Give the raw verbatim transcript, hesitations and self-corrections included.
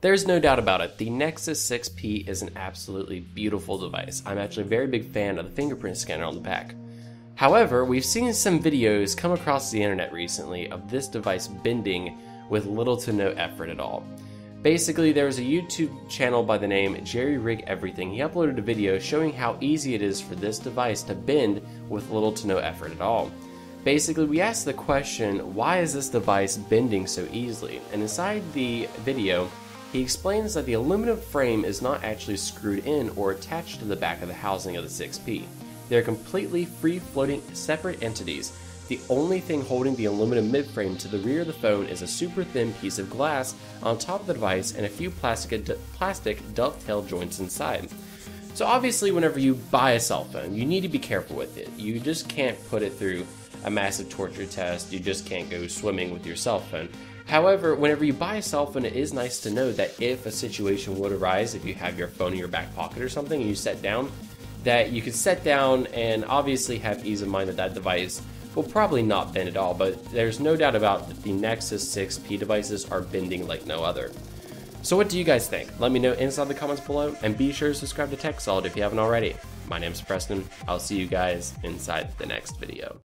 There's no doubt about it, the Nexus six P is an absolutely beautiful device. I'm actually a very big fan of the fingerprint scanner on the back. However, we've seen some videos come across the internet recently of this device bending with little to no effort at all. Basically, there was a YouTube channel by the name JerryRigEverything. He uploaded a video showing how easy it is for this device to bend with little to no effort at all. Basically, we asked the question, why is this device bending so easily? And inside the video, he explains that the aluminum frame is not actually screwed in or attached to the back of the housing of the six P. They're completely free-floating separate entities. The only thing holding the aluminum midframe to the rear of the phone is a super thin piece of glass on top of the device and a few plastic, plastic dovetail joints inside. So obviously whenever you buy a cell phone, you need to be careful with it. You just can't put it through a massive torture test, you just can't go swimming with your cell phone. However, whenever you buy a cell phone, it is nice to know that if a situation would arise, if you have your phone in your back pocket or something and you set down, that you can set down and obviously have ease of mind that that device will probably not bend at all, but there's no doubt about that the Nexus six P devices are bending like no other. So what do you guys think? Let me know inside the comments below, and be sure to subscribe to TechSolid if you haven't already. My name's Preston. I'll see you guys inside the next video.